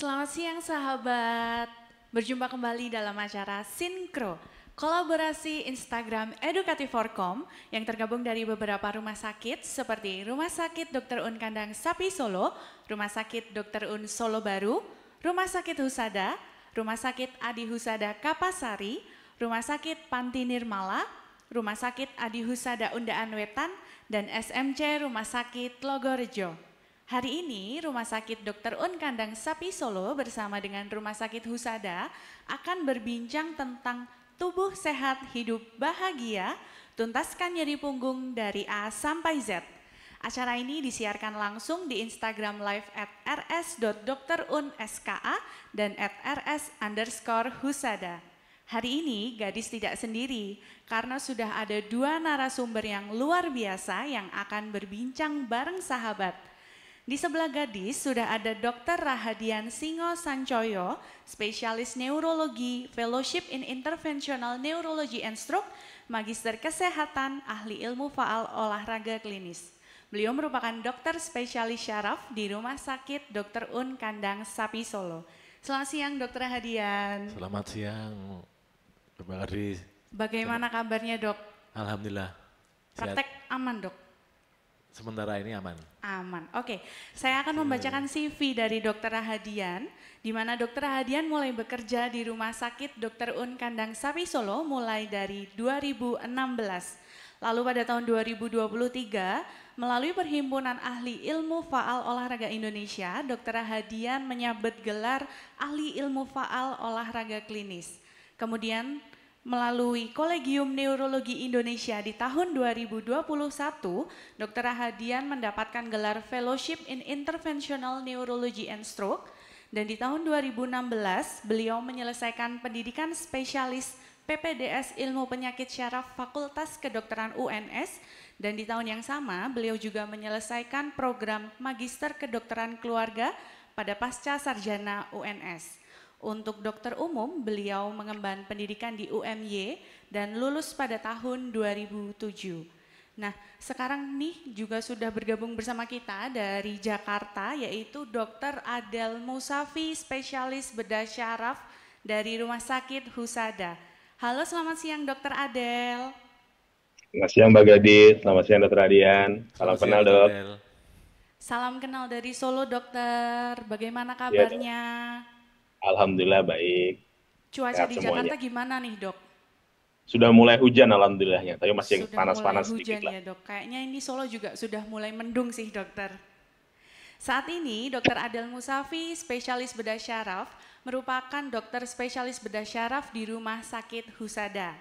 Selamat siang sahabat, berjumpa kembali dalam acara Sinkro, kolaborasi Instagram Edukatif.com yang tergabung dari beberapa rumah sakit seperti Rumah Sakit Dr. Oen Kandang Sapi Solo, Rumah Sakit Dr. Oen Solo Baru, Rumah Sakit Husada, Rumah Sakit Adi Husada Kapasari, Rumah Sakit Panti Nirmala, Rumah Sakit Adi Husada Undaan Wetan, dan SMC Rumah Sakit Logorejo. Hari ini Rumah Sakit Dr. Oen Kandang Sapi Solo bersama dengan Rumah Sakit Husada akan berbincang tentang tubuh sehat hidup bahagia, tuntaskan nyeri punggung dari A sampai Z. Acara ini disiarkan langsung di Instagram live @rs.drunska dan @rs_husada. Hari ini gadis tidak sendiri karena sudah ada dua narasumber yang luar biasa yang akan berbincang bareng sahabat. Di sebelah gadis sudah ada Dr. Rahadian Singo Sanjoyo, spesialis neurologi, fellowship in interventional neurology and stroke, magister kesehatan, ahli ilmu faal olahraga klinis. Beliau merupakan dokter spesialis syaraf di Rumah Sakit Dr. Oen Kandang Sapi Solo. Selamat siang Dr. Rahadian. Selamat siang. Terima kasih. Bagaimana kabarnya dok? Alhamdulillah. Praktek aman dok? Sementara ini aman. Aman, oke. Saya akan membacakan CV dari Dr. Rahadian, di mana Dr. Rahadian mulai bekerja di Rumah Sakit Dr. Oen Kandang Sapi Solo mulai dari 2016. Lalu pada tahun 2023, melalui Perhimpunan Ahli Ilmu Faal Olahraga Indonesia, Dr. Rahadian menyabet gelar Ahli Ilmu Faal Olahraga Klinis. Kemudian melalui Kolegium Neurologi Indonesia di tahun 2021, Dr. Rahadian mendapatkan gelar Fellowship in Interventional Neurology and Stroke, dan di tahun 2016 beliau menyelesaikan pendidikan spesialis PPDS Ilmu Penyakit Syaraf Fakultas Kedokteran UNS, dan di tahun yang sama beliau juga menyelesaikan program Magister Kedokteran Keluarga pada Pasca Sarjana UNS. Untuk dokter umum, beliau mengemban pendidikan di UMY dan lulus pada tahun 2007. Nah, sekarang nih juga sudah bergabung bersama kita dari Jakarta, yaitu Dr. Adel Mousavi, spesialis bedah syaraf dari Rumah Sakit Husada. Halo, selamat siang Dr. Adel. Selamat siang Mbak Gadis, selamat siang Dr. Adian. Salam kenal dok. Adel. Salam kenal dari Solo dokter, bagaimana kabarnya? Ya, alhamdulillah baik. Cuaca di Jakarta gimana nih dok? Sudah mulai hujan alhamdulillahnya, tapi masih panas-panas sedikit lah. Ya, dok. Kayaknya ini Solo juga sudah mulai mendung sih dokter. Saat ini Dr. Adel Mousavi, spesialis bedah syaraf, merupakan dokter spesialis bedah syaraf di Rumah Sakit Husada.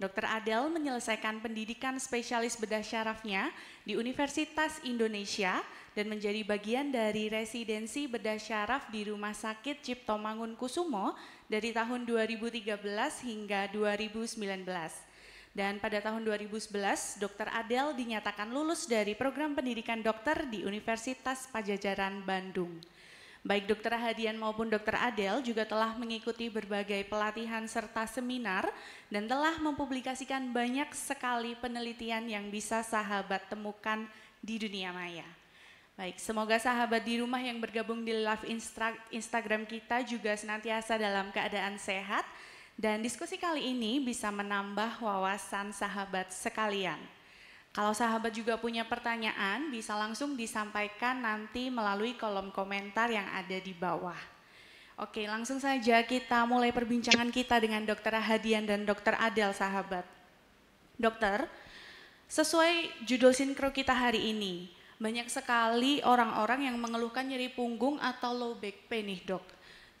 Dr. Adel menyelesaikan pendidikan spesialis bedah syarafnya di Universitas Indonesia dan menjadi bagian dari residensi bedah syaraf di Rumah Sakit Cipto Mangunkusumo dari tahun 2013 hingga 2019. Dan pada tahun 2011, Dr. Adel dinyatakan lulus dari program pendidikan dokter di Universitas Padjadjaran, Bandung. Baik Dr. Rahadian maupun Dr. Adel juga telah mengikuti berbagai pelatihan serta seminar dan telah mempublikasikan banyak sekali penelitian yang bisa sahabat temukan di dunia maya. Baik, semoga sahabat di rumah yang bergabung di live Instagram kita juga senantiasa dalam keadaan sehat dan diskusi kali ini bisa menambah wawasan sahabat sekalian. Kalau sahabat juga punya pertanyaan, bisa langsung disampaikan nanti melalui kolom komentar yang ada di bawah. Oke, langsung saja kita mulai perbincangan kita dengan Dr. Rahadian dan Dr. Adel, sahabat. Dokter, sesuai judul sinkro kita hari ini, banyak sekali orang-orang yang mengeluhkan nyeri punggung atau low back pain nih dok.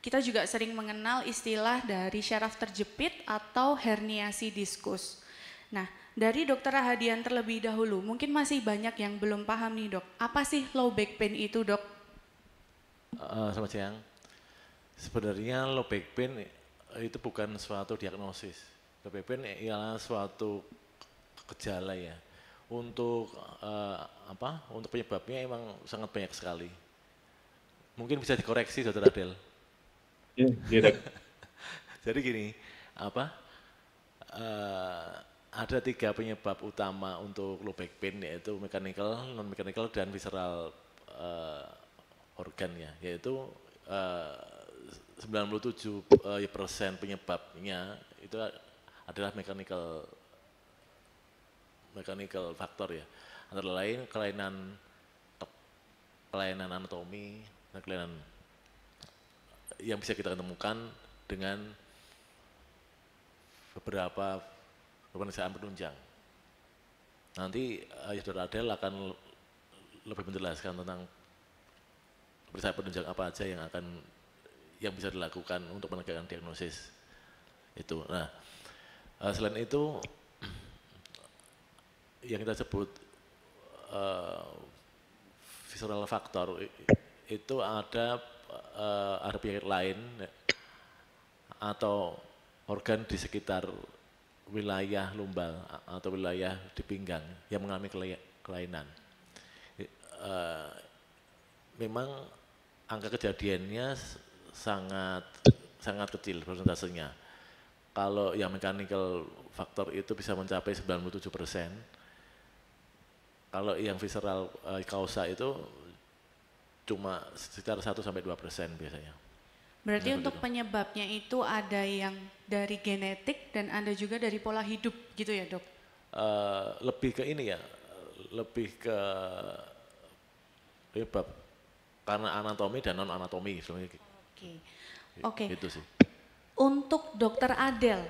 Kita juga sering mengenal istilah dari syaraf terjepit atau herniasi diskus. Nah, dari Dr. Rahadian terlebih dahulu, mungkin masih banyak yang belum paham nih dok. Apa sih low back pain itu dok? Selamat siang. Sebenarnya low back pain itu bukan suatu diagnosis. Low back pain ialah suatu gejala ya. Untuk untuk penyebabnya emang sangat banyak sekali. Mungkin bisa dikoreksi Dr. Adel. Iya. Jadi gini, ada tiga penyebab utama untuk low back pain, yaitu mechanical, non-mechanical, dan visceral organnya, yaitu 97% penyebabnya itu adalah mechanical factor ya, antara lain kelainan anatomi dan kelainan yang bisa kita temukan dengan beberapa pemeriksaan penunjang. Nanti Saudara Adel akan lebih menjelaskan tentang pemeriksaan penunjang apa aja yang bisa dilakukan untuk menegakkan diagnosis itu. Nah, selain itu yang kita sebut visceral faktor itu ada penyakit lain atau organ di sekitar wilayah lumbal atau wilayah di pinggang yang mengalami kelainan. Memang angka kejadiannya sangat kecil persentasenya. Kalau yang mechanical factor itu bisa mencapai 97%. Kalau yang visceral causa itu cuma sekitar 1–2% biasanya. Berarti untuk penyebabnya itu ada yang dari genetik dan ada juga dari pola hidup gitu ya dok? Lebih ke ini ya, lebih ke penyebab karena anatomi dan non anatomi. Oke. Itu sih. Untuk dokter Adel,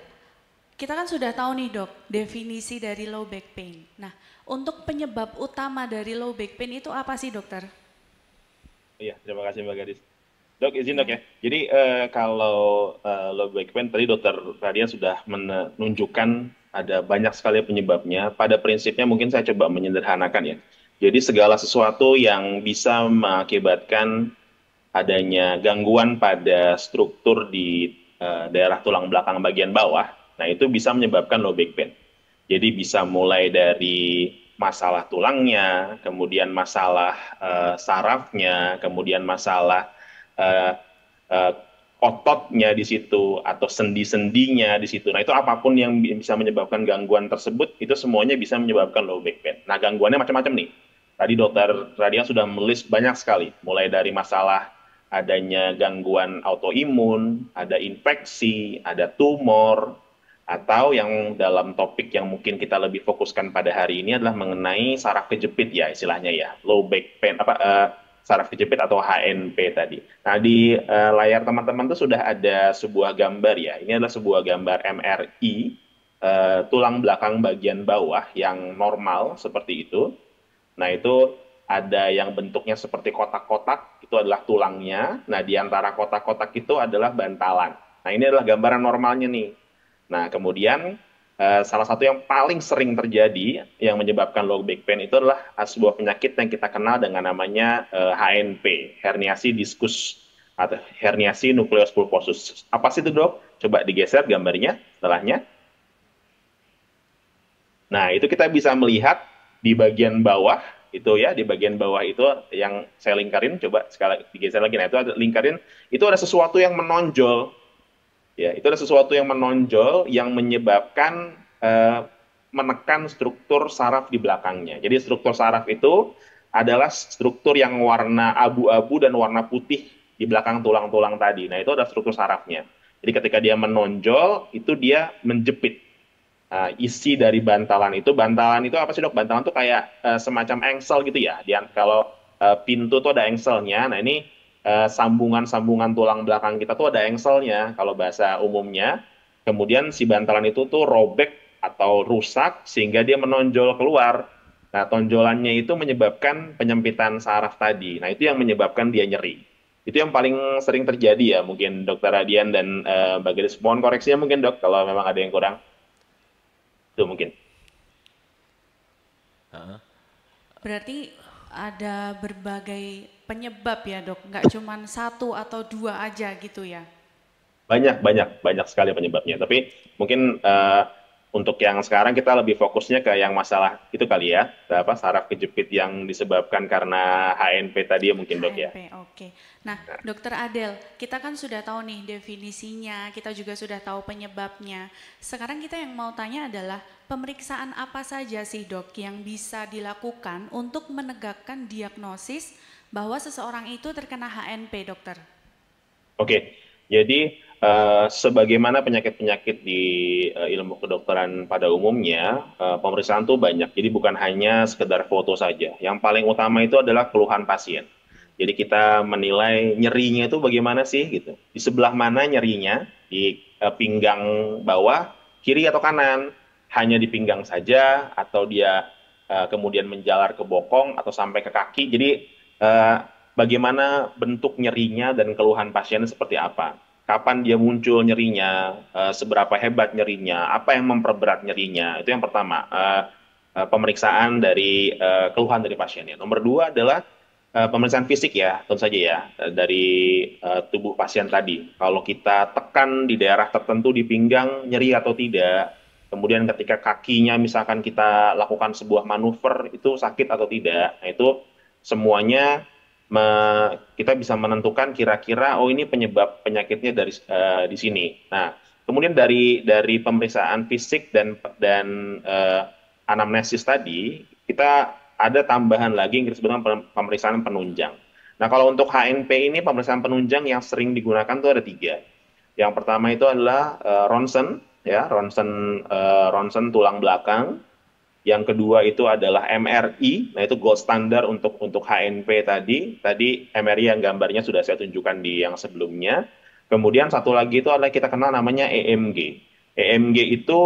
kita kan sudah tahu nih dok definisi dari low back pain. Nah, untuk penyebab utama dari low back pain itu apa sih dokter? Iya, terima kasih Mbak Gadis. Dok, izin dok ya. Jadi kalau low back pain tadi dokter Rahadian sudah menunjukkan ada banyak sekali penyebabnya. Pada prinsipnya mungkin saya coba menyederhanakan ya. Jadi segala sesuatu yang bisa mengakibatkan adanya gangguan pada struktur di daerah tulang belakang bagian bawah, nah itu bisa menyebabkan low back pain. Jadi bisa mulai dari masalah tulangnya, kemudian masalah sarafnya, kemudian masalah ototnya di situ atau sendi-sendinya di situ. Nah itu apapun yang bisa menyebabkan gangguan tersebut itu semuanya bisa menyebabkan low back pain. Nah gangguannya macam-macam nih. Tadi dokter Rahadian sudah melis banyak sekali, mulai dari masalah adanya gangguan autoimun, ada infeksi, ada tumor, atau yang dalam topik yang mungkin kita lebih fokuskan pada hari ini adalah mengenai saraf kejepit ya istilahnya ya, low back pain, saraf kejepit atau HNP tadi. Nah di layar teman-teman tuh sudah ada sebuah gambar ya, ini adalah sebuah gambar MRI, tulang belakang bagian bawah yang normal seperti itu. Nah itu ada yang bentuknya seperti kotak-kotak, itu adalah tulangnya. Nah, di antara kotak-kotak itu adalah bantalan. Nah, ini adalah gambaran normalnya nih. Nah, kemudian salah satu yang paling sering terjadi yang menyebabkan low back pain itu adalah sebuah penyakit yang kita kenal dengan namanya HNP, herniasi diskus atau herniasi nucleus pulposus. Apa sih itu, dok? Coba digeser gambarnya setelahnya. Nah, itu kita bisa melihat di bagian bawah, itu ya, di bagian bawah itu yang saya lingkarin, coba sekali digeser lagi. Nah itu ada lingkarin, itu ada sesuatu yang menonjol ya, itu ada sesuatu yang menonjol yang menyebabkan menekan struktur saraf di belakangnya. Jadi struktur saraf itu adalah struktur yang warna abu-abu dan warna putih di belakang tulang-tulang tadi. Nah itu ada struktur sarafnya, jadi ketika dia menonjol itu dia menjepit. Isi dari bantalan itu apa sih dok? Bantalan itu kayak semacam engsel gitu ya. Kalau pintu tuh ada engselnya. Nah ini sambungan-sambungan tulang belakang kita tuh ada engselnya kalau bahasa umumnya. Kemudian si bantalan itu tuh robek atau rusak sehingga dia menonjol keluar. Nah tonjolannya itu menyebabkan penyempitan saraf tadi. Nah itu yang menyebabkan dia nyeri. Itu yang paling sering terjadi ya mungkin dokter Rahadian dan Mbak Gadis. Mohon koreksinya mungkin dok kalau memang ada yang kurang. Itu mungkin. Berarti ada berbagai penyebab ya dok, nggak cuma satu atau dua aja gitu ya? Banyak sekali penyebabnya, tapi mungkin untuk yang sekarang kita lebih fokusnya ke yang masalah itu kali ya, saraf kejepit yang disebabkan karena HNP tadi ya mungkin dok ya. Oke. Nah dokter Adel, kita kan sudah tahu nih definisinya, kita juga sudah tahu penyebabnya. Sekarang kita yang mau tanya adalah pemeriksaan apa saja sih dok yang bisa dilakukan untuk menegakkan diagnosis bahwa seseorang itu terkena HNP dokter? Oke. Jadi sebagaimana penyakit-penyakit di ilmu kedokteran pada umumnya, pemeriksaan itu banyak. Jadi bukan hanya sekedar foto saja. Yang paling utama itu adalah keluhan pasien. Jadi kita menilai nyerinya itu bagaimana sih gitu. Di sebelah mana nyerinya? Di pinggang bawah, kiri atau kanan? Hanya di pinggang saja atau dia kemudian menjalar ke bokong atau sampai ke kaki? Jadi bagaimana bentuk nyerinya dan keluhan pasiennya seperti apa? Kapan dia muncul nyerinya, seberapa hebat nyerinya, apa yang memperberat nyerinya, itu yang pertama, pemeriksaan dari keluhan dari pasiennya. Nomor dua adalah pemeriksaan fisik ya, tentu saja ya, dari tubuh pasien tadi. Kalau kita tekan di daerah tertentu di pinggang, nyeri atau tidak, kemudian ketika kakinya misalkan kita lakukan sebuah manuver, itu sakit atau tidak, nah itu semuanya kita bisa menentukan kira-kira oh ini penyebab penyakitnya dari di sini. Nah, kemudian dari pemeriksaan fisik dan anamnesis tadi kita ada tambahan lagi yang disebut pemeriksaan penunjang. Nah, kalau untuk HNP ini pemeriksaan penunjang yang sering digunakan itu ada tiga. Yang pertama itu adalah ronsen, ya ronsen tulang belakang. Yang kedua itu adalah MRI, nah itu gold standar untuk HNP tadi. Tadi MRI yang gambarnya sudah saya tunjukkan di yang sebelumnya. Kemudian satu lagi itu adalah kita kenal namanya EMG. EMG itu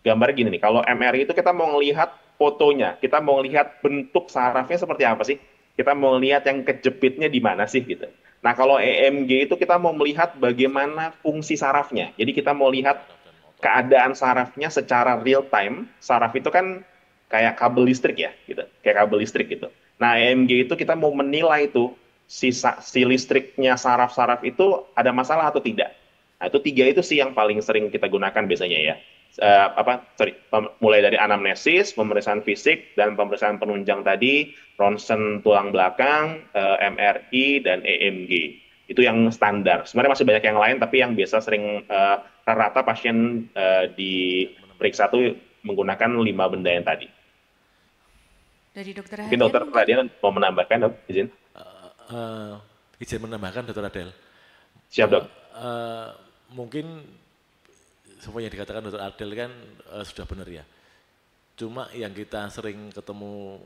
gambar gini nih, kalau MRI itu kita mau melihat fotonya, kita mau melihat bentuk sarafnya seperti apa sih? Kita mau melihat yang kejepitnya di mana sih gitu. Nah kalau EMG itu kita mau melihat bagaimana fungsi sarafnya, jadi kita mau lihat keadaan sarafnya secara real time. Saraf itu kan kayak kabel listrik ya, gitu. Kayak kabel listrik gitu. Nah, EMG itu kita mau menilai itu si listriknya saraf-saraf itu ada masalah atau tidak. Nah, itu tiga itu sih yang paling sering kita gunakan biasanya ya. Mulai dari anamnesis, pemeriksaan fisik, dan pemeriksaan penunjang tadi, ronsen tulang belakang, MRI, dan EMG. Itu yang standar. Sebenarnya masih banyak yang lain, tapi yang biasa sering rata-rata pasien diperiksa itu menggunakan lima benda yang tadi. Dari dokter Rahadian, mungkin dokter Rahadian mau menambahkan, dok? Izin? Izin menambahkan, dokter Adel. Siap, dok. Mungkin semua yang dikatakan dokter Adel kan sudah benar ya. Cuma yang kita sering ketemu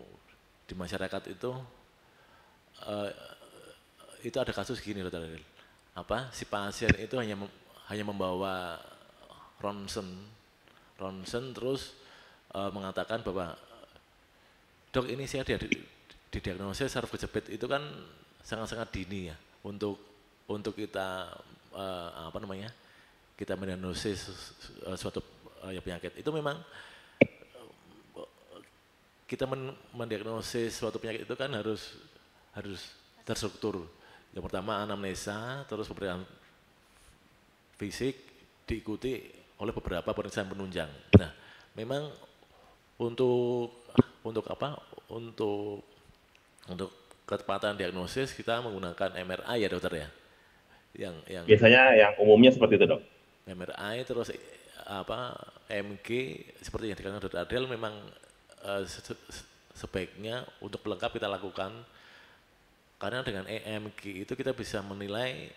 di masyarakat itu ada kasus gini dokter Adel. Apa si pasien itu hanya membawa ronsen terus mengatakan bahwa dok ini saya didiagnosis saraf kejepit, itu kan sangat-sangat dini ya untuk kita kita mendiagnosis suatu penyakit. Itu memang kita mendiagnosis suatu penyakit itu kan harus terstruktur. Yang pertama anamnesa, terus pemeriksaan fisik diikuti oleh beberapa pemeriksaan penunjang. Nah, memang untuk ketepatan diagnosis kita menggunakan MRI ya dokter ya. Yang biasanya yang umumnya seperti itu, dok. MRI terus MG seperti yang dikatakan dokter Adel, memang sebaiknya untuk pelengkap kita lakukan, karena dengan EMG itu kita bisa menilai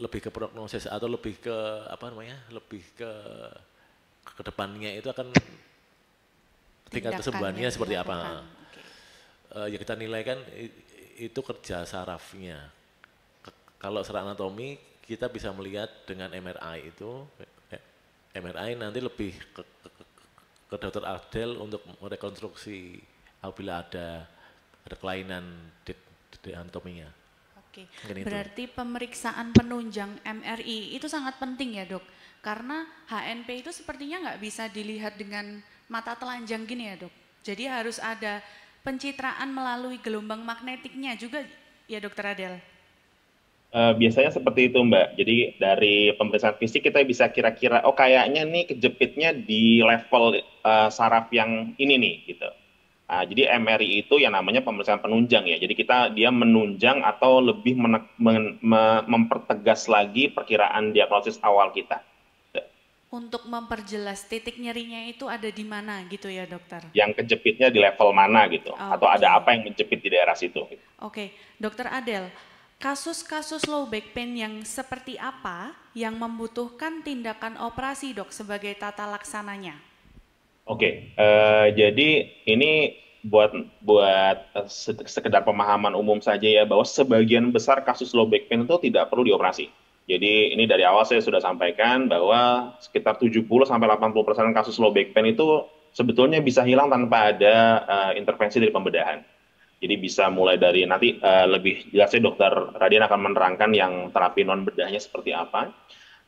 lebih ke prognosis atau lebih ke lebih ke depannya itu akan tingkat kesembuhannya seperti apa. Ya kita nilai kan itu kerja sarafnya. Kalau secara anatomi kita bisa melihat dengan MRI itu. MRI nanti lebih ke dokter Adel untuk merekonstruksi apabila ada kelainan di anatominya. Oke, berarti pemeriksaan penunjang MRI itu sangat penting ya dok, karena HNP itu sepertinya nggak bisa dilihat dengan mata telanjang gini ya dok, jadi harus ada pencitraan melalui gelombang magnetiknya juga ya dokter Adel? Biasanya seperti itu mbak, jadi dari pemeriksaan fisik kita bisa kira-kira oh kayaknya nih kejepitnya di level saraf yang ini nih gitu. Nah, jadi MRI itu yang namanya pemeriksaan penunjang ya. Jadi dia menunjang atau lebih mempertegas lagi perkiraan diagnosis awal kita. Untuk memperjelas titik nyerinya itu ada di mana gitu ya dokter? Yang kejepitnya di level mana gitu, atau ada apa yang menjepit di daerah situ. Oke, dokter Adel, kasus-kasus low back pain yang seperti apa yang membutuhkan tindakan operasi, dok, sebagai tata laksananya? Oke, jadi ini buat sekedar pemahaman umum saja ya, bahwa sebagian besar kasus low back pain itu tidak perlu dioperasi. Jadi ini dari awal saya sudah sampaikan bahwa sekitar 70-80% kasus low back pain itu sebetulnya bisa hilang tanpa ada intervensi dari pembedahan. Jadi bisa mulai dari nanti lebih jelasnya dokter Rahadian akan menerangkan yang terapi non-bedahnya seperti apa.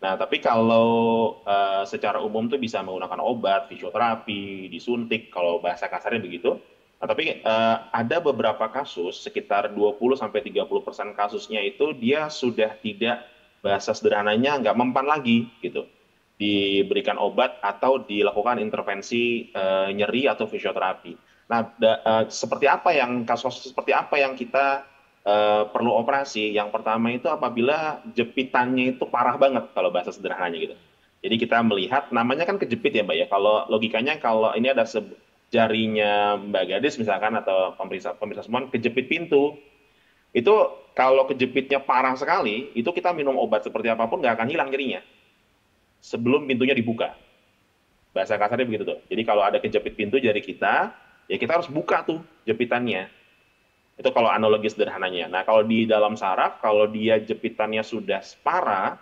Nah, tapi kalau secara umum tuh bisa menggunakan obat, fisioterapi, disuntik, kalau bahasa kasarnya begitu. Nah, tapi ada beberapa kasus, sekitar 20-30% kasusnya itu dia sudah tidak, bahasa sederhananya nggak mempan lagi gitu, diberikan obat atau dilakukan intervensi nyeri atau fisioterapi. Nah, seperti apa yang kasus seperti apa yang kita perlu operasi? Yang pertama itu apabila jepitannya itu parah banget kalau bahasa sederhananya gitu. Jadi kita melihat namanya kan kejepit ya Mbak ya. Kalau logikanya kalau ini ada jarinya Mbak Gadis misalkan atau pemirsa semua kejepit pintu. Itu kalau kejepitnya parah sekali, itu kita minum obat seperti apapun nggak akan hilang nyerinya sebelum pintunya dibuka. Bahasa kasarnya begitu tuh. Jadi kalau ada kejepit pintu jari kita, ya kita harus buka tuh jepitannya. Itu kalau analogi sederhananya. Nah kalau di dalam saraf, kalau dia jepitannya sudah parah,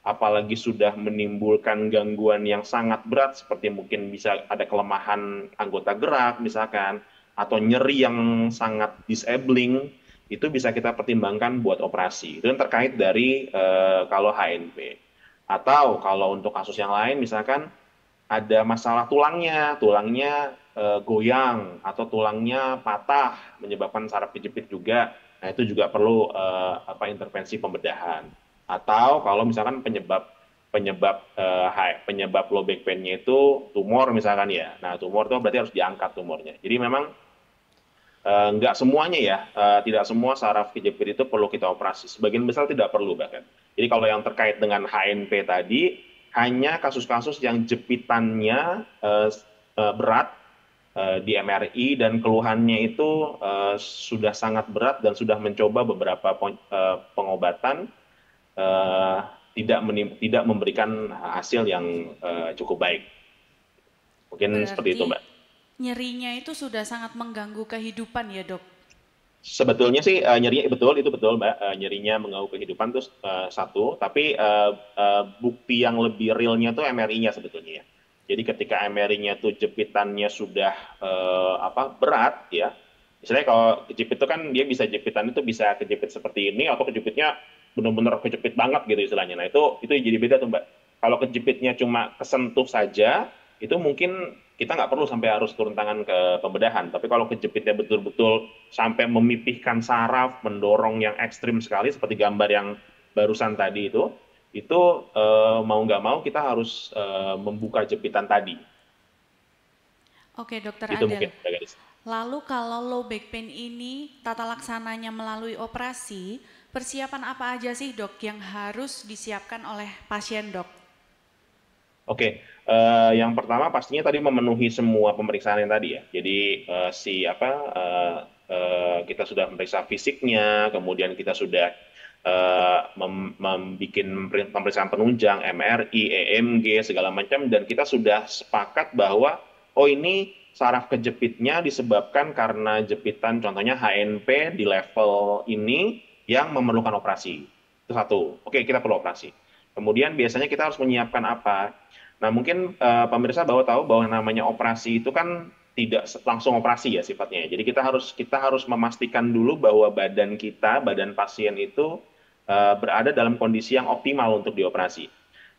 apalagi sudah menimbulkan gangguan yang sangat berat, seperti mungkin bisa ada kelemahan anggota gerak misalkan, atau nyeri yang sangat disabling, itu bisa kita pertimbangkan buat operasi. Itu terkait dari kalau HNP. Atau kalau untuk kasus yang lain, misalkan ada masalah tulangnya goyang atau tulangnya patah, menyebabkan saraf kejepit juga, nah itu juga perlu intervensi pembedahan. Atau kalau misalkan penyebab low back pain-nya itu tumor misalkan ya, nah tumor itu berarti harus diangkat tumornya. Jadi memang nggak semuanya ya, tidak semua saraf kejepit itu perlu kita operasi. Sebagian besar tidak perlu bahkan. Jadi kalau yang terkait dengan HNP tadi, hanya kasus-kasus yang jepitannya berat di MRI dan keluhannya itu sudah sangat berat dan sudah mencoba beberapa pengobatan, tidak memberikan hasil yang cukup baik. Mungkin berarti seperti itu, Mbak. Nyerinya itu sudah sangat mengganggu kehidupan ya, dok? Sebetulnya sih nyerinya betul, Mbak. Nyerinya mengganggu kehidupan itu satu, tapi bukti yang lebih realnya itu MRI-nya sebetulnya ya. Jadi ketika MRI-nya itu jepitannya sudah berat ya. Misalnya kalau kejepit itu kan dia bisa jepitan itu bisa kejepit seperti ini atau kejepitnya benar-benar kejepit banget gitu istilahnya. Nah, itu jadi beda tuh, Mbak. Kalau kejepitnya cuma kesentuh saja, itu mungkin kita nggak perlu sampai harus turun tangan ke pembedahan. Tapi kalau kejepitnya betul-betul sampai memipihkan saraf, mendorong yang ekstrim sekali, seperti gambar yang barusan tadi itu mau nggak mau kita harus membuka jepitan tadi. Oke, Dokter Adel. Mungkin, lalu kalau low back pain ini tata laksananya melalui operasi, persiapan apa aja sih, dok, yang harus disiapkan oleh pasien, dok? Oke, yang pertama pastinya tadi memenuhi semua pemeriksaan yang tadi ya. Jadi kita sudah memeriksa fisiknya, kemudian kita sudah membuat pemeriksaan penunjang, MRI, EMG, segala macam, dan kita sudah sepakat bahwa oh ini saraf kejepitnya disebabkan karena jepitan, contohnya HNP di level ini yang memerlukan operasi. Itu satu. Oke, kita perlu operasi. Kemudian biasanya kita harus menyiapkan apa? Nah mungkin pemirsa tahu bahwa namanya operasi itu kan tidak langsung operasi ya sifatnya. Jadi kita harus memastikan dulu bahwa badan pasien itu berada dalam kondisi yang optimal untuk dioperasi.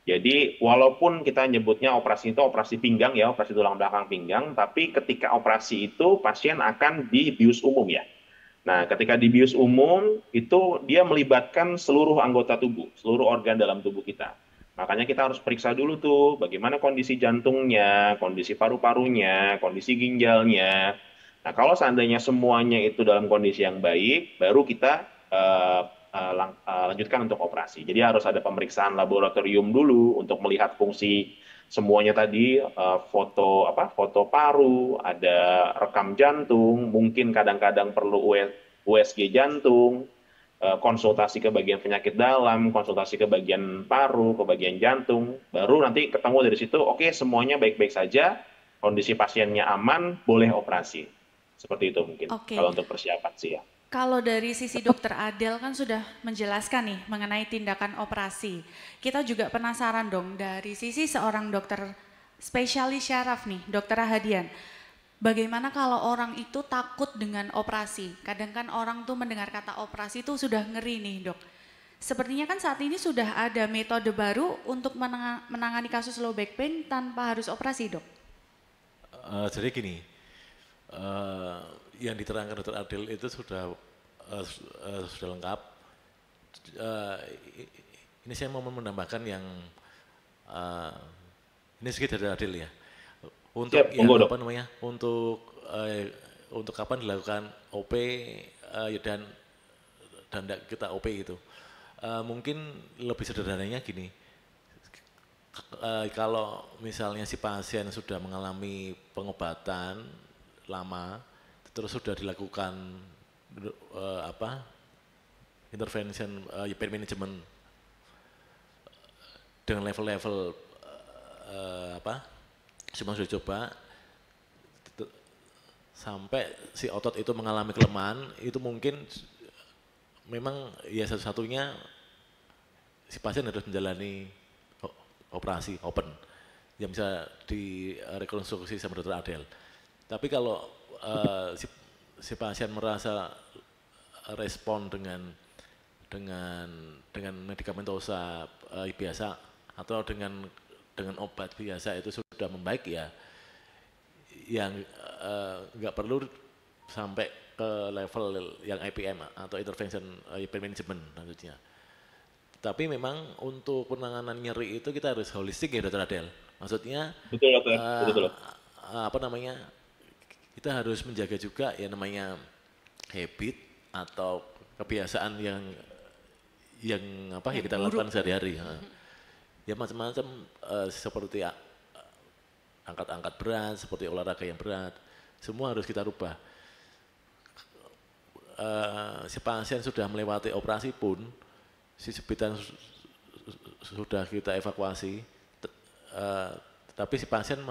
Jadi walaupun kita nyebutnya operasi itu operasi pinggang ya, operasi tulang belakang pinggang, tapi ketika operasi itu pasien akan di bius umum ya. Nah, ketika di bius umum, itu dia melibatkan seluruh anggota tubuh, seluruh organ dalam tubuh kita. Makanya kita harus periksa dulu tuh bagaimana kondisi jantungnya, kondisi paru-parunya, kondisi ginjalnya. Nah, kalau seandainya semuanya itu dalam kondisi yang baik, baru kita lanjutkan untuk operasi. Jadi harus ada pemeriksaan laboratorium dulu untuk melihat fungsi semuanya tadi, foto paru, ada rekam jantung, mungkin kadang-kadang perlu USG jantung, konsultasi ke bagian penyakit dalam, konsultasi ke bagian paru, ke bagian jantung, baru nanti ketemu dari situ, oke, semuanya baik-baik saja, kondisi pasiennya aman, boleh operasi. Seperti itu mungkin, kalau untuk persiapan sih ya. Kalau dari sisi dokter Adel kan sudah menjelaskan nih mengenai tindakan operasi. Kita juga penasaran dong dari sisi seorang dokter spesialis syaraf nih, dokter Rahadian. Bagaimana kalau orang itu takut dengan operasi? Kadang kan orang tuh mendengar kata operasi itu sudah ngeri nih dok. Sepertinya kan saat ini sudah ada metode baru untuk menangani kasus low back pain tanpa harus operasi dok. Jadi gini, yang diterangkan Dr. Adel itu sudah lengkap. Ini saya mau menambahkan yang ini sedikit dari Adel ya. Untuk ya, apa namanya, untuk kapan dilakukan OP dan kita OP itu mungkin lebih sederhananya gini, kalau misalnya si pasien sudah mengalami pengobatan lama terus sudah dilakukan intervention pain management dengan level-level semua sudah coba sampai si otot itu mengalami kelemahan, itu mungkin memang ya satu-satunya si pasien harus menjalani operasi open yang bisa direkonstruksi sama Dr. Adel. Tapi kalau si pasien merasa respon dengan medikamentosa biasa atau dengan obat biasa itu sudah membaik ya, yang nggak perlu sampai ke level yang IPM atau intervention pain management selanjutnya. Tapi memang untuk penanganan nyeri itu kita harus holistik ya Dr. Adel. Maksudnya apa namanya, kita harus menjaga juga ya namanya habit atau kebiasaan yang apa ya kita lakukan sehari-hari. Ya macam-macam seperti angkat-angkat berat, seperti olahraga yang berat, semua harus kita rubah. Si pasien sudah melewati operasi pun, si jepitan sudah kita evakuasi, tapi si pasien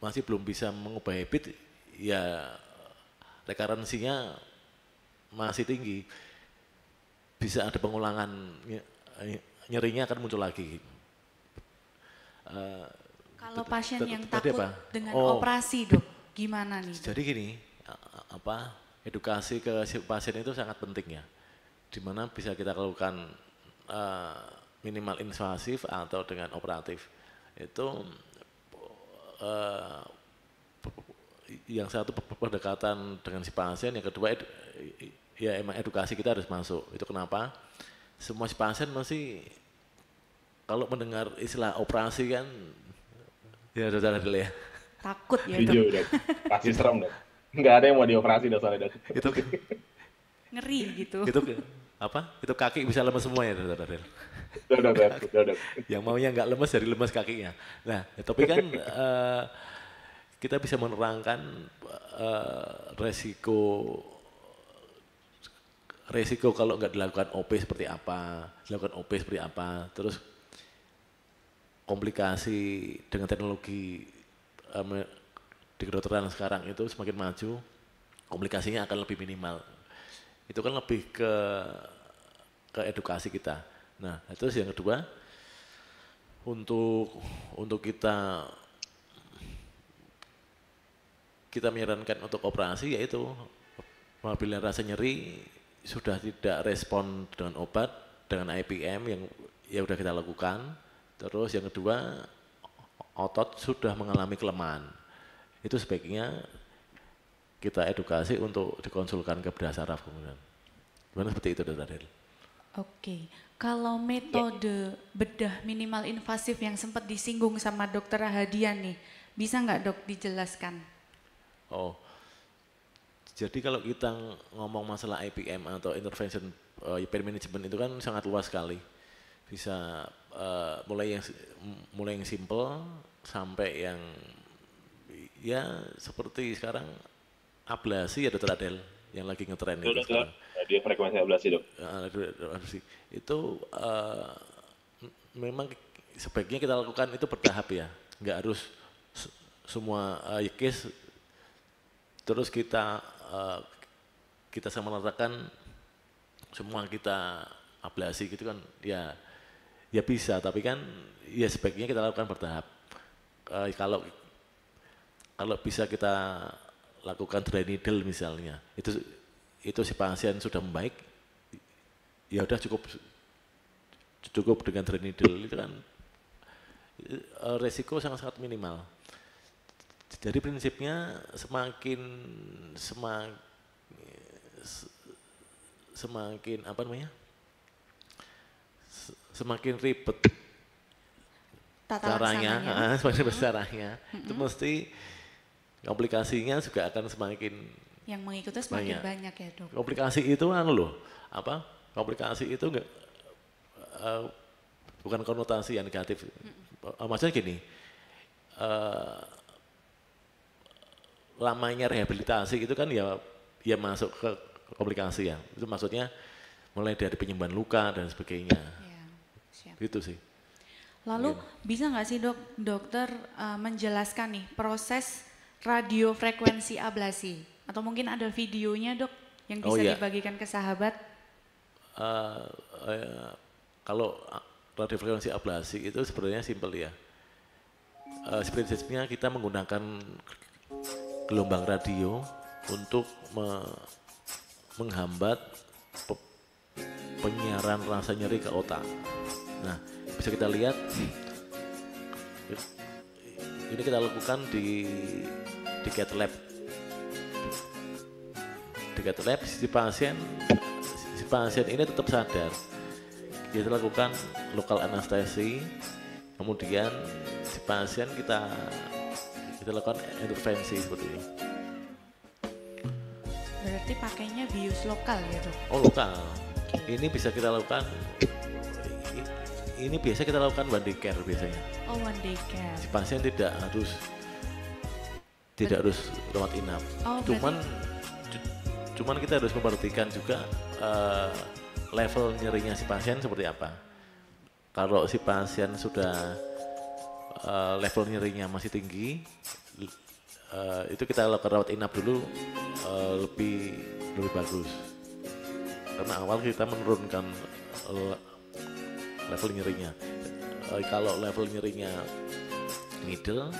masih belum bisa mengubah habit, ya rekaransinya masih tinggi, bisa ada pengulangan, nyerinya akan muncul lagi. Kalau pasien yang takut dengan operasi dok, gimana nih? Jadi gini, edukasi ke si pasien itu sangat penting ya, dimana bisa kita lakukan minimal invasif atau dengan operatif. Itu yang satu pendekatan dengan si pasien, yang kedua ya emang edukasi kita harus masuk. Itu kenapa semua si pasien masih kalau mendengar istilah operasi kan ya sudah ya takut ya itu. Pasti serem dong. Nggak ada yang mau dioperasi dah soalnya dok. Itu ngeri gitu. Itu apa? Itu kaki bisa lemes semua ya Dr. Adel. Yang maunya nggak lemes dari lemes kakinya. Nah, tapi kan kita bisa menerangkan resiko kalau nggak dilakukan OP seperti apa, terus komplikasi dengan teknologi di kedokteran sekarang itu semakin maju, komplikasinya akan lebih minimal. Itu kan lebih ke edukasi kita. Nah, terus yang kedua untuk kita menyarankan untuk operasi yaitu apabila rasa nyeri sudah tidak respon dengan obat, dengan IPM yang ya sudah kita lakukan. Terus yang kedua, otot sudah mengalami kelemahan. Itu sebaiknya kita edukasi untuk dikonsulkan ke bedah saraf kemudian. Gimana seperti itu Dr. Adel? Oke, kalau metode bedah minimal invasif yang sempat disinggung sama Dr. Rahadian nih, bisa nggak dok dijelaskan? Oh. Jadi kalau kita ngomong masalah IPM atau intervention pain management itu kan sangat luas sekali. Bisa mulai yang simple sampai yang ya seperti sekarang ablasi ya Dr. Adel. yang lagi ngetren itu sekarang. Dia frekuensi ablasi, Dok. Itu memang sebaiknya kita lakukan itu bertahap ya, nggak harus semua case terus kita samaratakan semua kita ablasi gitu kan ya, ya bisa, tapi kan ya sebaiknya kita lakukan bertahap. Kalau bisa kita lakukan dry needle misalnya, itu si pasien sudah membaik, ya udah cukup dengan dry needle itu kan resiko sangat-sangat minimal. Jadi prinsipnya semakin apa namanya, semakin ribet caranya, semakin besarnya, itu mesti komplikasinya juga akan semakin yang mengikuti semakin banyak ya, Dok. Komplikasi itu komplikasi itu enggak bukan konotasi yang negatif. Maksudnya gini, lamanya rehabilitasi itu kan ya masuk ke komplikasi ya. Itu maksudnya mulai dari penyembuhan luka dan sebagainya. Ya, siap. Itu sih. Lalu bisa nggak sih dokter menjelaskan nih proses radiofrekuensi ablasi? Atau mungkin ada videonya, Dok, yang bisa dibagikan ke sahabat? Kalau radiofrekuensi ablasi itu sebenarnya simpel ya. Prinsipnya kita menggunakan gelombang radio untuk menghambat penyiaran rasa nyeri ke otak. Nah, bisa kita lihat ini kita lakukan di cath lab. Di cath lab si pasien ini tetap sadar. Kita lakukan lokal anestesi, kemudian si pasien kita lakukan intervensi seperti ini. Berarti pakainya bius lokal ya, Dok? Oh, lokal. Ini bisa kita lakukan, ini biasa kita lakukan one day care biasanya. Oh, one day care. Si pasien tidak harus rawat inap. Oh, cuman kita harus memperhatikan juga level nyerinya si pasien seperti apa. Kalau si pasien sudah level nyerinya masih tinggi, itu kita lakukan rawat inap dulu, lebih bagus. Karena awal kita menurunkan level nyerinya. Kalau level nyerinya middle,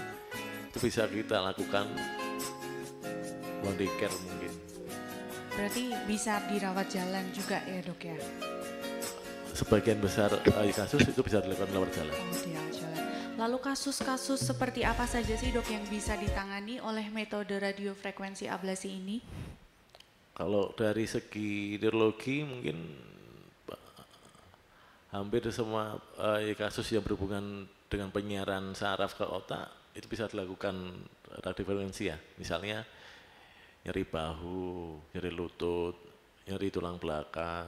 itu bisa kita lakukan one day care mungkin. Berarti bisa dirawat jalan juga ya, Dok ya? Sebagian besar kasus itu bisa dilakukan lewat jalan. Oh, dirawat jalan. Lalu kasus-kasus seperti apa saja sih, Dok, yang bisa ditangani oleh metode radiofrekuensi ablasi ini? Kalau dari segi neurologi mungkin hampir semua kasus yang berhubungan dengan penyiaran saraf ke otak itu bisa dilakukan radiofrekuensi ya. Misalnya nyeri bahu, nyeri lutut, nyeri tulang belakang,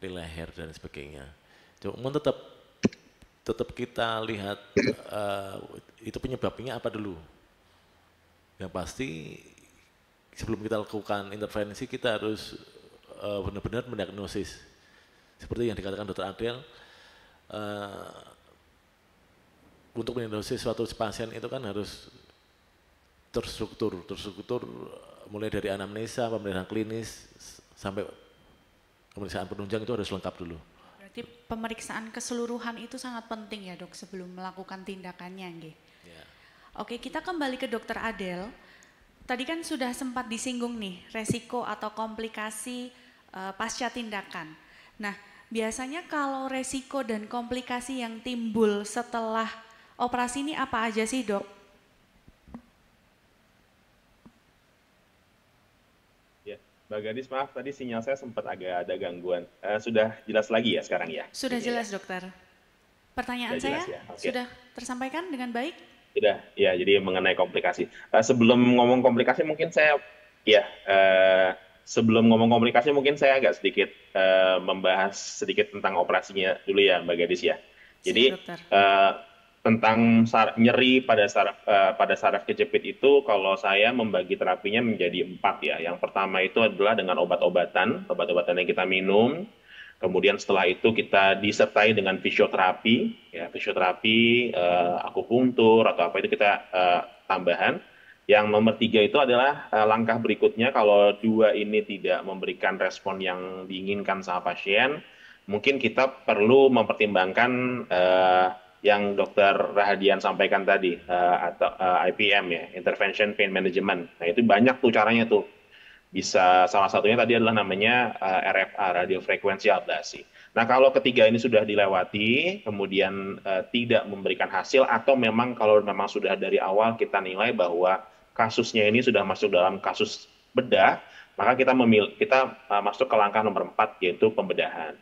nyeri leher dan sebagainya. Cuman tetap kita lihat itu penyebabnya apa dulu. Yang pasti sebelum kita lakukan intervensi kita harus benar-benar mendiagnosis. Seperti yang dikatakan Dr. Adel, untuk mendiagnosis suatu pasien itu kan harus terstruktur mulai dari anamnesa, pemeriksaan klinis sampai pemeriksaan penunjang itu harus lengkap dulu. Berarti pemeriksaan keseluruhan itu sangat penting ya, Dok, sebelum melakukan tindakannya nggih. Ya. Oke, kita kembali ke Dokter Adel. Tadi kan sudah sempat disinggung nih resiko atau komplikasi pasca tindakan. Nah, biasanya kalau resiko dan komplikasi yang timbul setelah operasi ini apa aja sih, Dok? Mbak Gadis, maaf tadi sinyal saya sempat agak ada gangguan. Sudah jelas lagi ya sekarang ya? Sudah jelas, Dokter. Pertanyaan saya sudah tersampaikan dengan baik? Sudah, ya, jadi mengenai komplikasi. Sebelum ngomong komplikasi mungkin saya agak sedikit membahas sedikit tentang operasinya dulu ya, Mbak Gadis ya. Jadi Tentang nyeri pada saraf kejepit itu, kalau saya membagi terapinya menjadi 4 ya. Yang pertama itu adalah dengan obat-obatan yang kita minum. Kemudian setelah itu kita disertai dengan fisioterapi, ya, fisioterapi, akupunktur atau apa itu kita tambahan. Yang nomor 3 itu adalah langkah berikutnya, kalau 2 ini tidak memberikan respon yang diinginkan sama pasien, mungkin kita perlu mempertimbangkan yang Dokter Rahadian sampaikan tadi, atau IPM ya, Intervention Pain Management. Nah itu banyak tuh caranya tuh. Bisa salah satunya tadi adalah namanya RFA, radiofrekuensi ablasi. Nah kalau ketiga ini sudah dilewati, kemudian tidak memberikan hasil, atau memang kalau memang sudah dari awal kita nilai bahwa kasusnya ini sudah masuk dalam kasus bedah, maka kita masuk ke langkah nomor 4 yaitu pembedahan.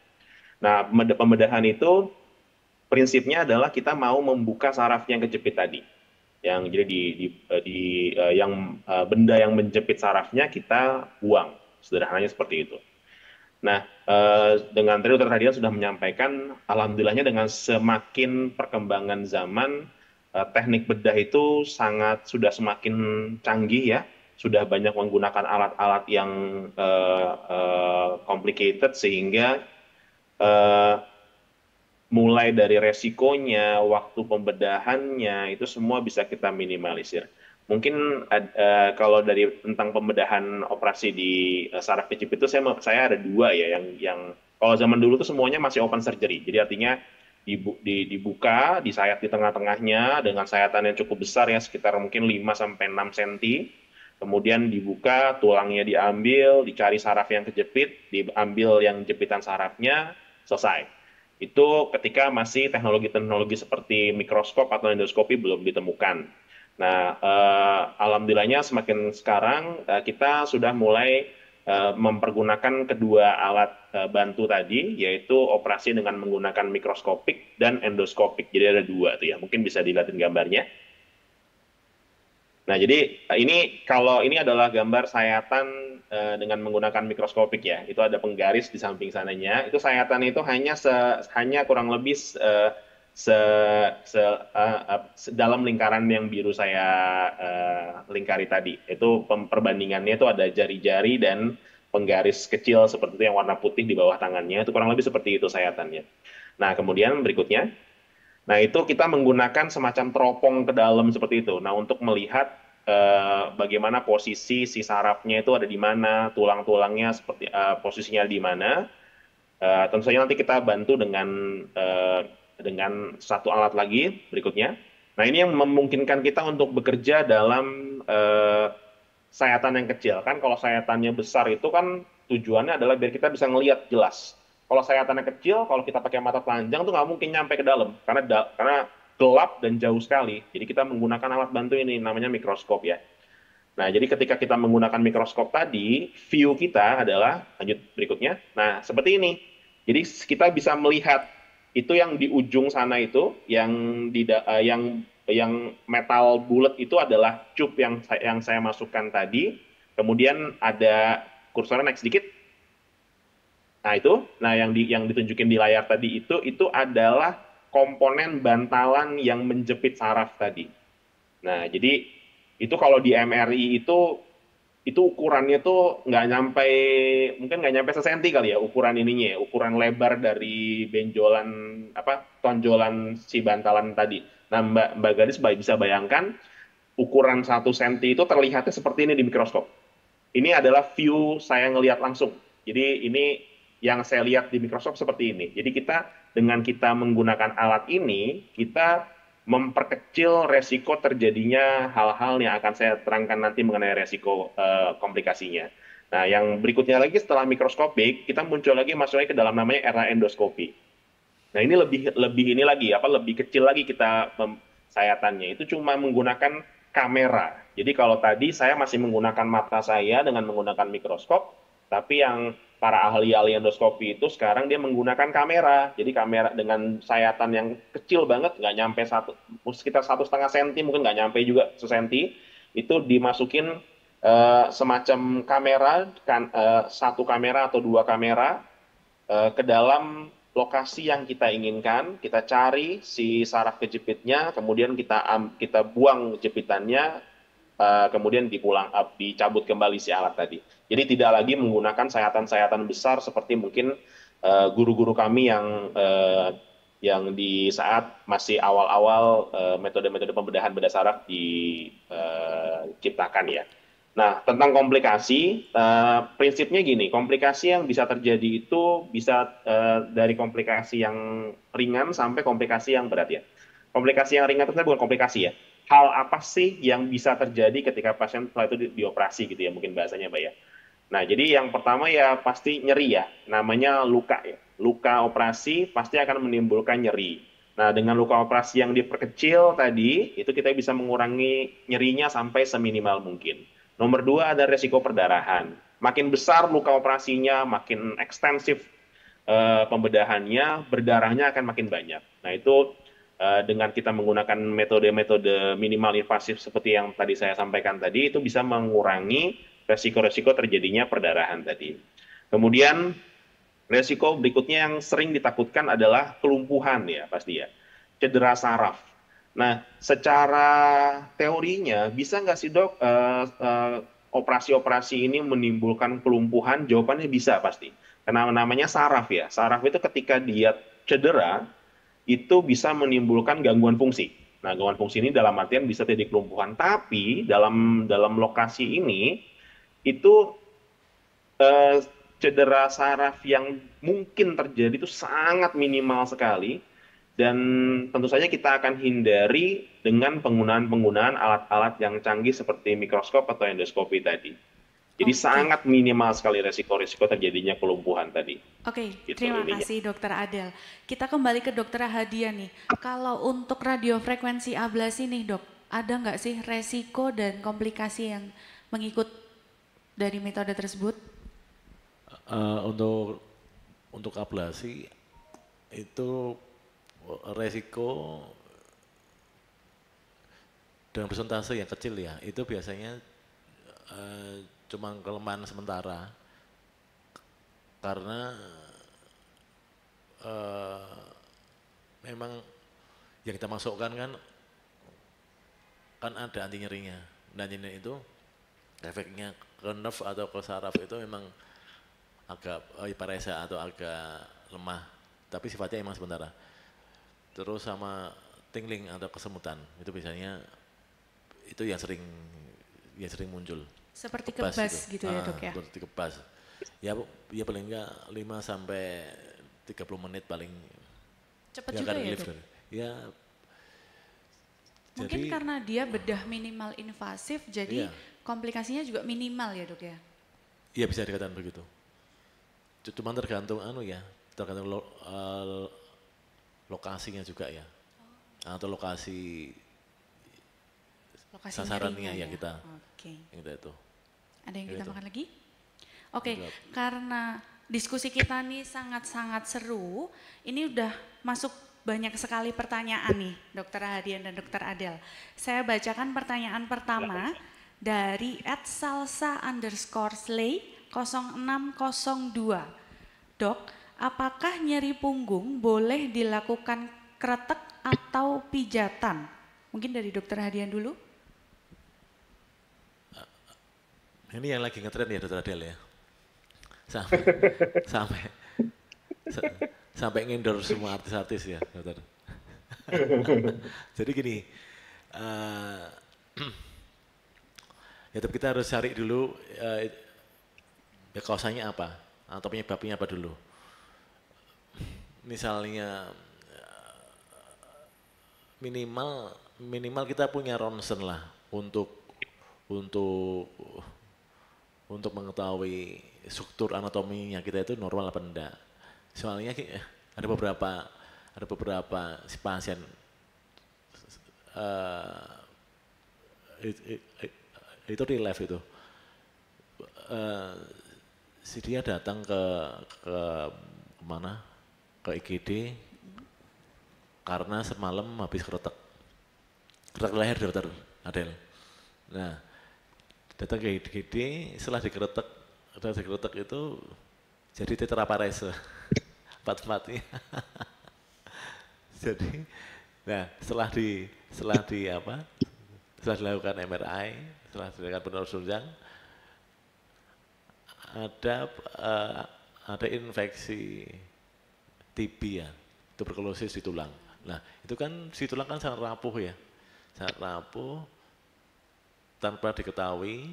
Nah pembedahan itu prinsipnya adalah kita mau membuka saraf yang kejepit tadi, yang jadi benda yang menjepit sarafnya kita buang, sederhananya seperti itu. Nah, dengan tadi Dr. Rahadian sudah menyampaikan, alhamdulillahnya dengan semakin perkembangan zaman, teknik bedah itu sudah semakin canggih ya, sudah banyak menggunakan alat-alat yang complicated sehingga mulai dari resikonya, waktu pembedahannya, itu semua bisa kita minimalisir. Mungkin kalau dari tentang pembedahan operasi di saraf kejepit itu saya ada 2 ya, yang kalau zaman dulu tuh semuanya masih open surgery. Jadi artinya dibuka, disayat di tengah-tengahnya dengan sayatan yang cukup besar ya, sekitar mungkin 5–6 cm. Kemudian dibuka, tulangnya diambil, dicari saraf yang kejepit, diambil yang jepitan sarafnya, selesai. Itu ketika masih teknologi-teknologi seperti mikroskop atau endoskopi belum ditemukan. Nah, alhamdulillahnya semakin sekarang kita sudah mulai mempergunakan kedua alat bantu tadi, yaitu operasi dengan menggunakan mikroskopik dan endoskopik. Jadi ada 2 tuh ya, mungkin bisa dilihatin gambarnya. Nah, jadi ini kalau ini adalah gambar sayatan dengan menggunakan mikroskopik ya. Itu ada penggaris di samping sananya. Itu sayatan itu hanya kurang lebih dalam lingkaran yang biru saya lingkari tadi. Itu perbandingannya itu ada jari-jari dan penggaris kecil seperti itu yang warna putih di bawah tangannya. Itu kurang lebih seperti itu sayatannya. Nah, kemudian berikutnya. Nah, itu kita menggunakan semacam teropong ke dalam seperti itu. Nah, untuk melihat bagaimana posisi si sarafnya itu ada di mana, tulang-tulangnya seperti posisinya di mana. Tentu saja nanti kita bantu dengan satu alat lagi berikutnya. Nah, ini yang memungkinkan kita untuk bekerja dalam sayatan yang kecil. Kan kalau sayatannya besar itu kan tujuannya adalah biar kita bisa ngelihat jelas. Kalau sayatannya kecil, kalau kita pakai mata telanjang tuh nggak mungkin nyampe ke dalam, karena gelap dan jauh sekali. Jadi kita menggunakan alat bantu ini, namanya mikroskop ya. Nah, jadi ketika kita menggunakan mikroskop tadi, view kita adalah, lanjut berikutnya, nah seperti ini. Jadi kita bisa melihat itu yang di ujung sana itu, yang metal bulat itu adalah cup yang saya masukkan tadi. Kemudian ada kursornya naik sedikit. Nah itu, yang ditunjukin di layar tadi itu adalah komponen bantalan yang menjepit saraf tadi. Nah jadi itu kalau di MRI itu ukurannya tuh mungkin nggak nyampe sesenti kali ya ukuran ininya, ukuran lebar dari tonjolan si bantalan tadi. Nah Mbak Gadis bisa bayangkan ukuran 1 cm itu terlihatnya seperti ini di mikroskop. Ini adalah view saya ngelihat langsung. Jadi ini yang saya lihat di mikroskop seperti ini. Jadi dengan kita menggunakan alat ini, kita memperkecil resiko terjadinya hal-hal yang akan saya terangkan nanti mengenai resiko komplikasinya. Nah, yang berikutnya lagi setelah mikroskopik, kita muncul lagi masuknya ke dalam namanya era endoskopi. Nah, ini lebih kecil lagi kita sayatannya. Itu cuma menggunakan kamera. Jadi kalau tadi saya masih menggunakan mata saya dengan menggunakan mikroskop, tapi yang para ahli endoskopi itu sekarang dia menggunakan kamera. Jadi kamera dengan sayatan yang kecil banget, nggak nyampe sekitar 1,5 cm, mungkin nggak nyampe juga 1 cm, itu dimasukin semacam kamera, 1 kamera atau 2 kamera ke dalam lokasi yang kita inginkan, kita cari si saraf kejepitnya, kemudian kita buang jepitannya, kemudian dicabut kembali si alat tadi. Jadi tidak lagi menggunakan sayatan-sayatan besar seperti mungkin guru-guru kami yang di saat masih awal-awal metode-metode pembedahan bedah saraf diciptakan ya. Nah, tentang komplikasi, prinsipnya gini, komplikasi yang bisa terjadi itu bisa dari komplikasi yang ringan sampai komplikasi yang berat ya. Komplikasi yang ringan itu bukan komplikasi ya. Hal apa sih yang bisa terjadi ketika pasien setelah itu dioperasi gitu ya, mungkin bahasanya Mbak ya. Nah, jadi yang pertama ya pasti nyeri ya, namanya luka ya. Luka operasi pasti akan menimbulkan nyeri. Nah, dengan luka operasi yang diperkecil tadi, itu kita bisa mengurangi nyerinya sampai seminimal mungkin. Nomor dua, ada resiko perdarahan. Makin besar luka operasinya, makin ekstensif pembedahannya, berdarahnya akan makin banyak. Nah, itu dengan kita menggunakan metode-metode minimal invasif seperti yang tadi saya sampaikan tadi, itu bisa mengurangi resiko-resiko terjadinya perdarahan tadi. Kemudian, resiko berikutnya yang sering ditakutkan adalah kelumpuhan ya, pasti ya. Cedera saraf. Nah, secara teorinya bisa nggak sih dok operasi-operasi ini menimbulkan kelumpuhan? Jawabannya bisa pasti. Karena namanya saraf ya. Saraf itu ketika dia cedera itu bisa menimbulkan gangguan fungsi. Nah, gangguan fungsi ini dalam artian bisa jadi kelumpuhan. Tapi dalam lokasi ini itu cedera saraf yang mungkin terjadi itu sangat minimal sekali. Dan tentu saja kita akan hindari dengan penggunaan-penggunaan alat-alat yang canggih seperti mikroskop atau endoskopi tadi. Jadi sangat minimal sekali resiko-resiko terjadinya kelumpuhan tadi. Oke, gitu terima kasih Dokter Adel. Kita kembali ke Dokter Rahadian nih. Kalau untuk radiofrekuensi ablasi nih dok, ada nggak sih resiko dan komplikasi yang mengikut dari metode tersebut? Untuk ablasi itu resiko dengan persentase yang kecil ya, itu biasanya cuma kelemahan sementara karena memang yang kita masukkan kan ada anti nyerinya, dan ini itu efeknya ke nerve atau ke saraf itu memang agak paresa atau agak lemah, tapi sifatnya memang sementara. Terus sama tingling atau kesemutan, itu biasanya itu yang sering muncul. Seperti kebas gitu ya dok ya? Seperti kebas. Ya paling enggak 5-30 menit paling. Cepat juga ya dok? Ya. Mungkin jadi, karena dia bedah minimal invasif, jadi iya, komplikasinya juga minimal ya dok ya? Iya bisa dikatakan begitu. Cuma tergantung lokasinya juga ya, atau lokasi sasarannya ya kita. Oke. Kita itu. Ada yang kita makan lagi? Oke, karena diskusi kita nih sangat-sangat seru, ini udah masuk banyak sekali pertanyaan nih Dokter Rahadian dan Dokter Adel. Saya bacakan pertanyaan pertama dari @salsa_slay0602. Dok, apakah nyeri punggung boleh dilakukan kretek atau pijatan? Mungkin dari Dokter Rahadian dulu. Ini yang lagi ngetren ya Dokter Adel ya. Sampai endorse semua artis-artis ya Dokter. Jadi gini, ya tapi kita harus cari dulu ya kausanya apa atau penyebabnya apa dulu. Misalnya minimal kita punya ronsen lah untuk mengetahui struktur anatominya kita itu normal apa enggak. Soalnya ada beberapa si pasien itu relief itu si dia datang ke mana? Ke IGD karena semalam habis kretek leher Dokter Adel. Nah, datang ke IGD setelah dikretek itu jadi tetraparese empat-empatnya. Jadi, nah setelah dilakukan MRI, setelah dilakukan penurun tunjang, ada infeksi TB ya, tuberkulosis di tulang. Nah itu kan si tulang kan sangat rapuh ya, sangat rapuh tanpa diketahui,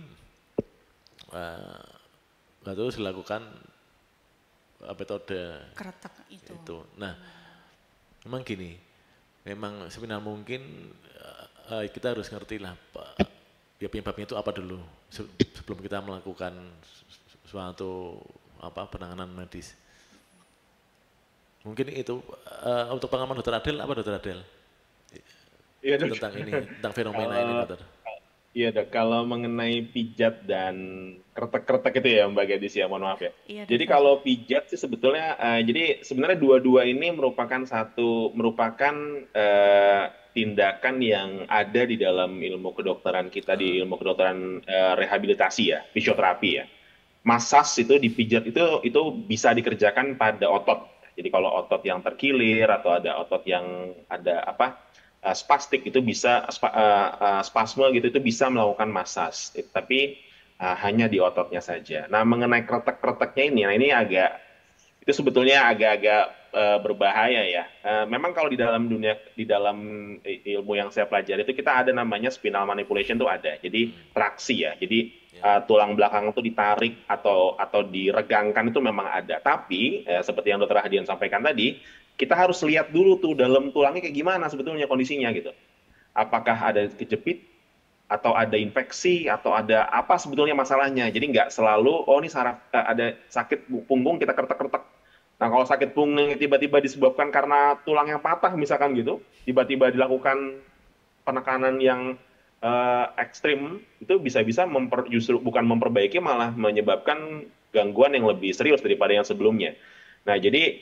terus dilakukan metode keretak itu. Nah memang gini, memang seminal mungkin kita harus ngerti lah ya penyebabnya itu apa dulu sebelum kita melakukan suatu penanganan medis. Mungkin itu untuk pengalaman Dokter Adel, apa Dokter Adel? Iya, Dok. Tentang ini, tentang fenomena ini, Dokter. Iya, Dok. Kalau mengenai pijat dan kretek-kretek itu ya, Mbak Gadis ya, mohon maaf ya. Iya, jadi kalau pijat sih sebetulnya, jadi sebenarnya dua-dua ini merupakan tindakan yang ada di dalam ilmu kedokteran kita, di ilmu kedokteran rehabilitasi ya, fisioterapi ya. Massage itu dipijat itu bisa dikerjakan pada otot. Jadi kalau otot yang terkilir atau ada otot yang ada spastik itu bisa spasme gitu, itu bisa melakukan massage. Tapi hanya di ototnya saja. Nah, mengenai kretek-kreteknya ini, nah ini agak berbahaya ya. Memang kalau di dalam ilmu yang saya pelajari itu kita ada namanya spinal manipulation itu ada. Jadi traksi ya. Jadi tulang belakang itu ditarik atau diregangkan itu memang ada. Tapi seperti yang Dokter Rahadian sampaikan tadi, kita harus lihat dulu tuh dalam tulangnya kayak gimana sebetulnya kondisinya gitu. Apakah ada kejepit atau ada infeksi atau ada apa sebetulnya masalahnya. Jadi nggak selalu oh ini saraf ada sakit punggung kita kertek-kertek. Nah kalau sakit punggung tiba-tiba disebabkan karena tulang yang patah misalkan gitu, tiba-tiba dilakukan penekanan yang ekstrim, itu bisa-bisa justru bukan memperbaiki, malah menyebabkan gangguan yang lebih serius daripada yang sebelumnya. Nah, jadi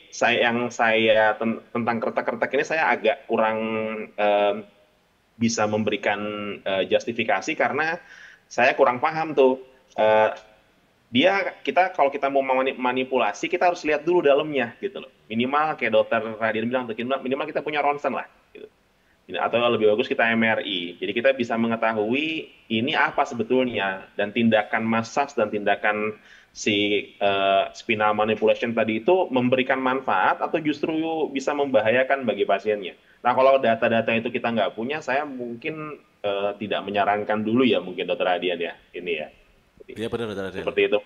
tentang kretek-kretek ini saya agak kurang bisa memberikan justifikasi karena saya kurang paham tuh. Kalau kita mau manipulasi, kita harus lihat dulu dalamnya gitu loh. Minimal kayak Dokter Rahadian bilang, minimal kita punya ronsen lah gitu. Atau lebih bagus kita MRI. Jadi kita bisa mengetahui ini apa sebetulnya, dan tindakan massage dan tindakan si spinal manipulation tadi itu memberikan manfaat atau justru bisa membahayakan bagi pasiennya. Nah kalau data-data itu kita nggak punya, saya mungkin tidak menyarankan dulu ya mungkin Dokter Rahadian ya ini ya. Iya benar Dokter Rahadian. Seperti itu.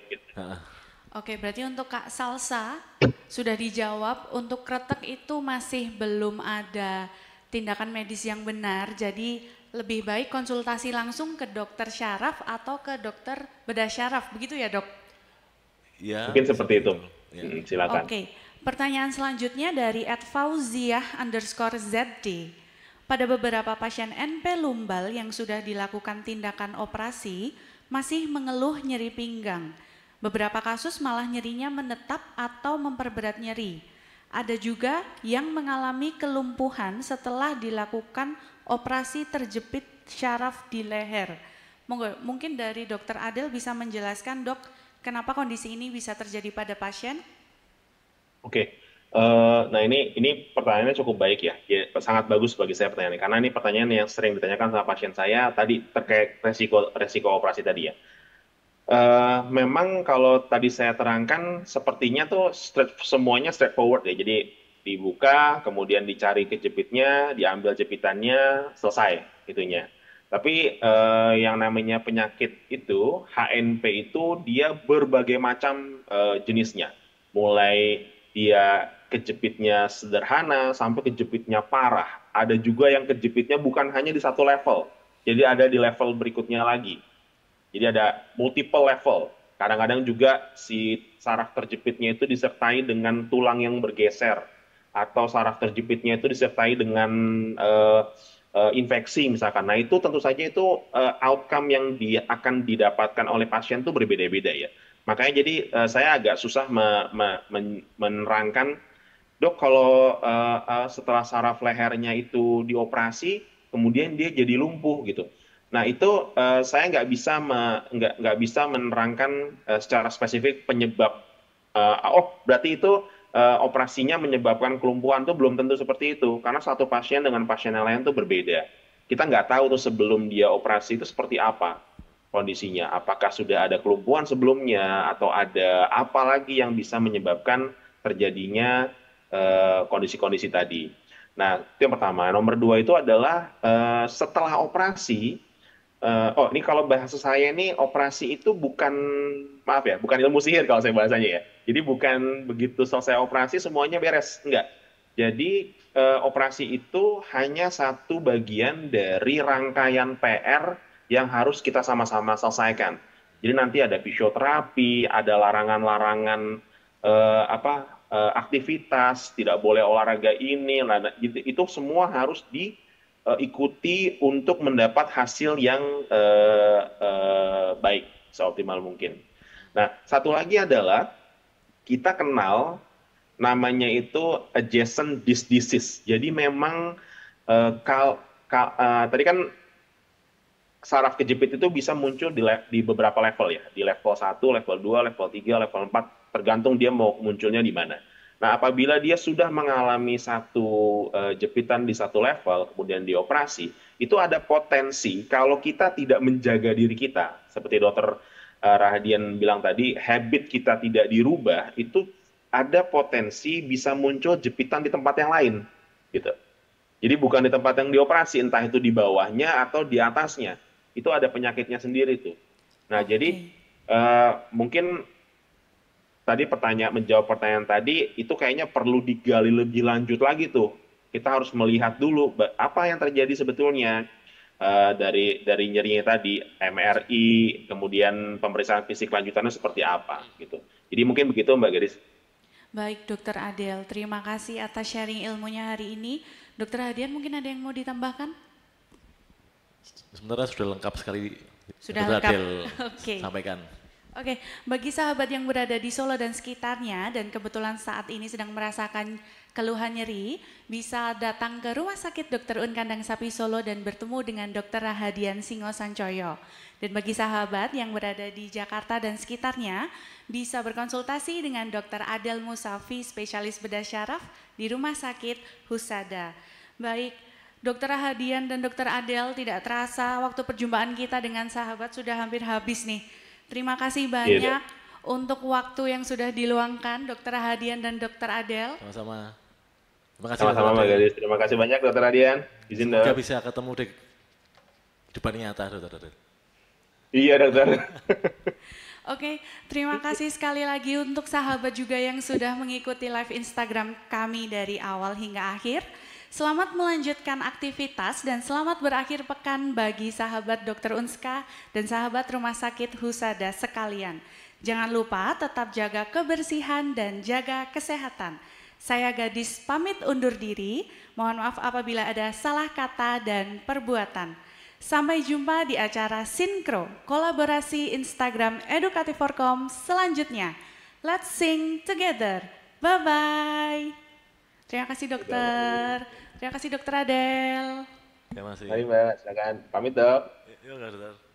Oke, berarti untuk Kak Salsa sudah dijawab, untuk kretek itu masih belum ada tindakan medis yang benar, jadi lebih baik konsultasi langsung ke dokter syaraf atau ke dokter bedah syaraf, begitu ya Dok? Ya, mungkin seperti itu. Ya. Silakan. Oke, pertanyaan selanjutnya dari @fauziah_zd. Pada beberapa pasien NP lumbal yang sudah dilakukan tindakan operasi, masih mengeluh nyeri pinggang. Beberapa kasus malah nyerinya menetap atau memperberat nyeri. Ada juga yang mengalami kelumpuhan setelah dilakukan operasi terjepit syaraf di leher. Mungkin dari Dokter Adel bisa menjelaskan, Dok, kenapa kondisi ini bisa terjadi pada pasien? Oke, nah ini pertanyaannya cukup baik ya. Sangat bagus bagi saya pertanyaan ini, karena ini pertanyaan yang sering ditanyakan sama pasien saya tadi terkait resiko operasi tadi ya. Memang kalau tadi saya terangkan sepertinya tuh semuanya straightforward ya, jadi dibuka kemudian dicari kejepitnya, diambil jepitannya, selesai itunya. Tapi yang namanya penyakit itu HNP itu dia berbagai macam jenisnya, mulai dia kejepitnya sederhana sampai kejepitnya parah. Ada juga yang kejepitnya bukan hanya di satu level, jadi ada di level berikutnya lagi. Jadi ada multiple level, kadang-kadang juga si saraf terjepitnya itu disertai dengan tulang yang bergeser, atau saraf terjepitnya itu disertai dengan infeksi misalkan. Nah itu tentu saja itu outcome yang akan didapatkan oleh pasien itu berbeda-beda ya. Makanya jadi saya agak susah menerangkan, Dok, kalau setelah saraf lehernya itu dioperasi, kemudian dia jadi lumpuh gitu. Nah itu saya nggak bisa menerangkan secara spesifik penyebab. Oh berarti itu operasinya menyebabkan kelumpuhan itu belum tentu seperti itu, karena satu pasien dengan pasien yang lain itu berbeda. Kita nggak tahu tuh sebelum dia operasi itu seperti apa kondisinya, apakah sudah ada kelumpuhan sebelumnya atau ada apa lagi yang bisa menyebabkan terjadinya kondisi-kondisi tadi. Nah, itu yang pertama. Nomor dua itu adalah setelah operasi. Oh, ini kalau bahasa saya ini operasi itu bukan, maaf ya, bukan ilmu sihir kalau saya bahasanya ya. Jadi bukan begitu selesai operasi semuanya beres, enggak. Jadi operasi itu hanya satu bagian dari rangkaian PR yang harus kita sama-sama selesaikan. Jadi nanti ada fisioterapi, ada larangan-larangan aktivitas, tidak boleh olahraga ini, itu semua harus di ikuti untuk mendapat hasil yang baik, seoptimal mungkin. Nah, satu lagi adalah kita kenal namanya itu adjacent disease. Jadi memang tadi kan saraf kejepit itu bisa muncul di beberapa level ya, di level 1, level 2, level 3, level 4, tergantung dia mau munculnya di mana. Nah, apabila dia sudah mengalami satu jepitan di satu level, kemudian dioperasi, itu ada potensi kalau kita tidak menjaga diri kita. Seperti dokter Rahadian bilang tadi, habit kita tidak dirubah, itu ada potensi bisa muncul jepitan di tempat yang lain. Gitu. Jadi bukan di tempat yang dioperasi, entah itu di bawahnya atau di atasnya. Itu ada penyakitnya sendiri tuh. Nah, jadi mungkin tadi menjawab pertanyaan tadi, itu kayaknya perlu digali lebih lanjut lagi tuh. Kita harus melihat dulu apa yang terjadi sebetulnya dari nyerinya tadi, MRI, kemudian pemeriksaan fisik lanjutannya seperti apa gitu. Jadi mungkin begitu Mbak Garis. Baik Dokter Adel, terima kasih atas sharing ilmunya hari ini. Dokter Rahadian mungkin ada yang mau ditambahkan? Sebenarnya sudah lengkap sekali. Sudah lengkap. Adel okay. Sampaikan. Oke, bagi sahabat yang berada di Solo dan sekitarnya dan kebetulan saat ini sedang merasakan keluhan nyeri, bisa datang ke Rumah Sakit Dr. Oen Kandang Sapi Solo dan bertemu dengan Dr. Rahadian Singo Sanjoyo. Dan bagi sahabat yang berada di Jakarta dan sekitarnya, bisa berkonsultasi dengan Dr. Adel Mousavi, spesialis bedah syaraf di Rumah Sakit Husada. Baik, Dokter Rahadian dan Dokter Adel, tidak terasa waktu perjumpaan kita dengan sahabat sudah hampir habis nih. Terima kasih banyak untuk waktu yang sudah diluangkan Dokter Rahadian dan Dokter Adel. Sama-sama. Sama-sama Mbak Gadis. Terima kasih banyak Dokter Rahadian. Izin dong. Semoga bisa ketemu di depan nyata Dokter Adel. Iya Dokter. Oke, terima kasih sekali lagi untuk sahabat juga yang sudah mengikuti live Instagram kami dari awal hingga akhir. Selamat melanjutkan aktivitas dan selamat berakhir pekan bagi sahabat Dr. Unska dan sahabat Rumah Sakit Husada sekalian. Jangan lupa tetap jaga kebersihan dan jaga kesehatan. Saya Gadis pamit undur diri, mohon maaf apabila ada salah kata dan perbuatan. Sampai jumpa di acara Sinkro, kolaborasi Instagram Edukatif.com selanjutnya. Let's sing together, bye-bye. Terima kasih dokter. Terima kasih dokter Adel. Terima kasih. Mari Mbak, silakan. Pamit dok. Iya dokter.